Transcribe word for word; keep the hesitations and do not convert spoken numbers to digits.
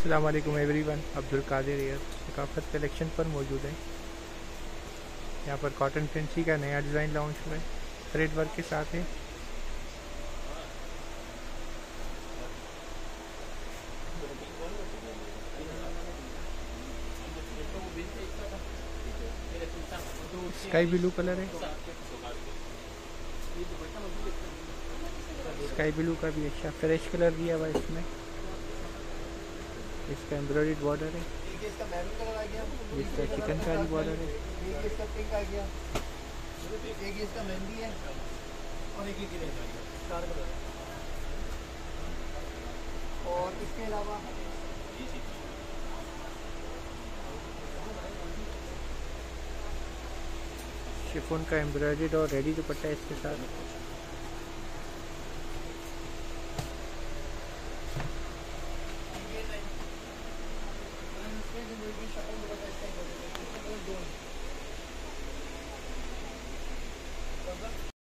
अस्सलाम वालेकुम एवरीवन, अब्दुल कादिर एयर सकाफत कलेक्शन पर मौजूद है। यहाँ पर कॉटन फैंसी का नया डिज़ाइन लॉन्च हुआ है, थ्रेड वर्क के साथ है। स्काई ब्लू कलर है, स्काई ब्लू का भी अच्छा फ्रेश कलर दिया हुआ है इसमें। इसका एम्ब्रॉयडरी बॉर्डर है, इसका चिकनकारी बॉर्डर है, और इसके अलावा शिफॉन का एम्ब्रॉयडर्ड और रेडी दुपट्टा है इसके साथ।